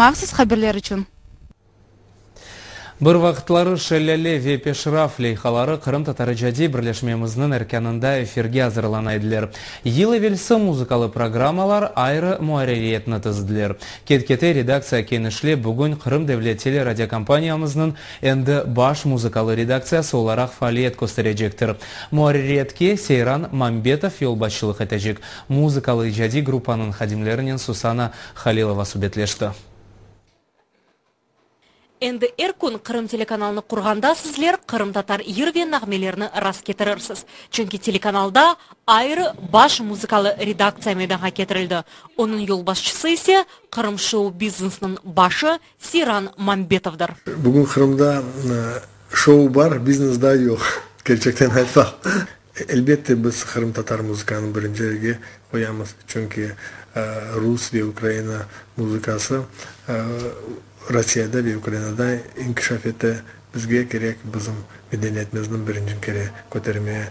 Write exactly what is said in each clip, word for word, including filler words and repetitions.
Максис Хаберлеричун. Бир вақтлары шелеле ве пешраф лейхалары Крым татары жади бірлешмеміздің әркенінде эфирге әзірланайдылер. Елі велсі музыкалы программалар айры муарериетіні тізділер. Кет-кете редакция кенішле бүгін Крым Девлетелі радиокомпаниямыздың энді баш музыкалы редакциясы оларақ фаалиет көстережектір. Муарериетке Сейран Мамбетов елбашшылық этежек. Музыкалы жади группаның хадимлерінен Сусана Халилова субетлешті. Энди эркун Крым телеканалны курганда сизлер Крым татар йыр ве нагмелерни рас кетирерсиз. Чүнки телеканалда айры баш музыкалы редакция мейданга кетирилди. Онун юлбашчысы эсе Крым шоу бизнесинин башы Сейран Мамбетовдур. Бүгүн Крымда шоу бар, бизнес да жок. Келечектен айтсак, элбетте биз Крым татар музыканын биринчи жерге коебуз. Чүнки рус ве украина музыкасы Россияда и Украинада инкишаф эте бизге керек, биздин медениятибиздин биринчи кере көтөрмө.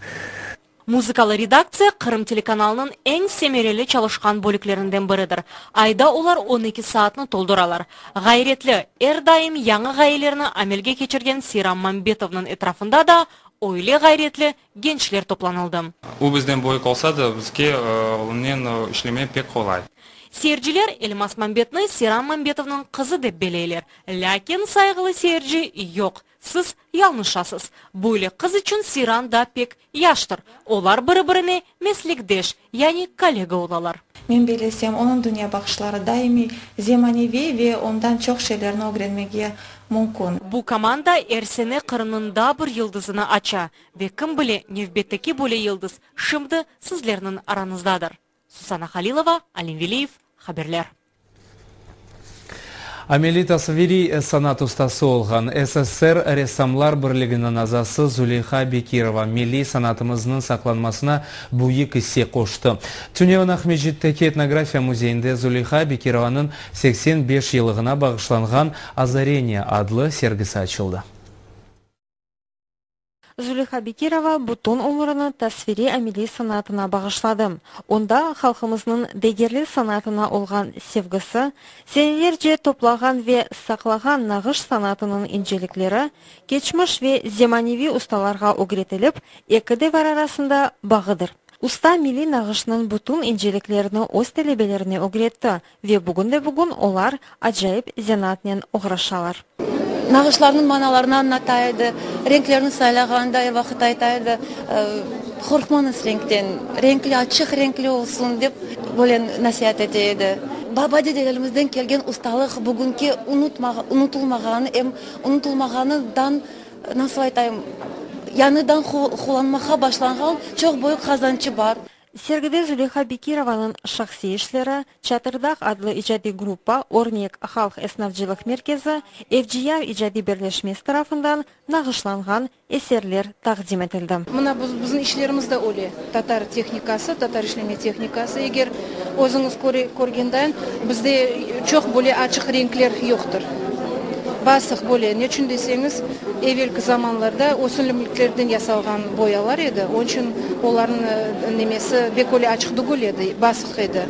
Музыкалы редакция Крым телеканалынын эң семерели чалышкан бөлүклөрүндөн биридир. Айда олар он эки саатны толдуралар. Гайретле, эр дайым яңы гаелерни амелге кечирген Сейран Мамбетовдун этрафында да ойле гайретле генчлер топланылды. У бизден бой колса да бизге унен ишлеме пек колай. Серджилер Элмас Мамбетны Сейран Мамбетовның қызы деп белейлер. Ләкен сайғылы серджи йоқ. Сіз ялнышасыз. Бойлы қыз үшін Сейран да пек яштыр. Олар бірі-біріне меслекдеш, яни коллега олалар. Мен белесем, оның дүния бақшылары дайыми земаневе ве ондан чоқ шелерін огренмеге мүмкін. Бұл команда әрсені қырының да бір елдізіні ача. Ве кім біле невбеттеке боле елдіз шымды сізлерінің араныздадыр. Сусана Халилова, Алим Вилиев, Хаберлер. Амелита Свари санат устасы олған. СССР ресамлар бірлігінің азасы Зулиха Бекирова милли санатымызның сақланмасына бұйық ісе қошты. Түнеуін Ахмеджиттеке этнография музейінде Зулиха Бекированың сексен беш елығына бағышланған «Озарение» адлы сергісі ашылды. Зулиха Бекирова бутун умурыны тасвири амели санатына багышлады. Онда халкымыздын дегерлі санатына олған севгісі, сенелерже топлаган ве сақлаган нағыш санатының инжеліклері, кечмыш ве земаневи усталарға огретеліп, екіде бар арасында бағыдыр. Уста милли нағышның бутун инжеліклеріні өз телебелеріне огретті, ве бүгінде-бүгін олар аджайып зенатнен ограшалар. Нағышларның маналарына аннатайды, ренклерін сайлағандай вақыт айтайды, құрқманыз ренктен, ренклі ачық ренклі олсын деп болен насият етеді. Баба деделерімізден келген ұсталық бүгінке ұнытылмағаны, әм ұнытылмағаныдан насыл айтайым, яныдан құланмаға башланған чоқ бойық қазанчы бар. Сергіде Зулиха Бекированың шақси ешлері, Чатырдақ адлы ижади группа, Орнек Халқ Эснавчылық Меркезі, Эвджияр ижади бірлешмес тарафындан нағышланған эсерлер тақдим етілді. Мына біздің ішлерімізді оле. Татар техникасы, татар ішлеме техникасы. Егер өзіңіз көргендайын, бізде чоқ боле ачық ренклер йоқтыр. Басық боле. Не үшін десеңіз, әвелгі заманларда өсімдіктерден жасалған боялар еді. Оның үшін олардың немесі бек оле ачықтығы еді, басық еді.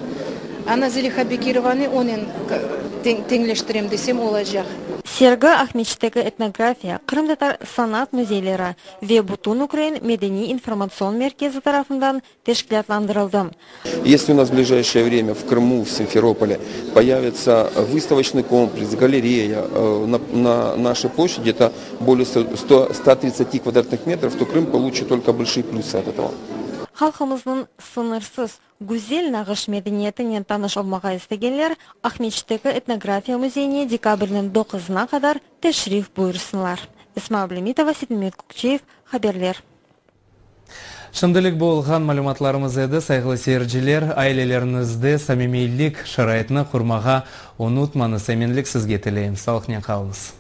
Ана Зулиха Бекированы оның теңлештірем десем олажақ. Сергі Ахмечтегі этнография, Крым татар санат музейлері ве бутун Украин медени информацион меркезі тарафындан тешкілетландырылды. Если у нас в ближайшее время в Крыму, в Симферополе появится выставочный комплекс, галерея на, на нашей площади, это более ста тридцати квадратных метров, то Крым получит только большие плюсы от этого. Халқымыздың сынырсыз, гүзел нағыш мәдениетінен таныш олмаға істегенлер Ахмечтегі этнография музейіне декабрьнің доқызына қадар тәшриф бұйырсынлар. Исмаил Митова, Хаберлер. Шымдылік болған мәліматларымыз еді, сайғылы серджілер, айлелеріңізді самимейлік шарайтыны құрмаға ұнытманы сәменлік сізге тілейм. Салықнен қалыңыз.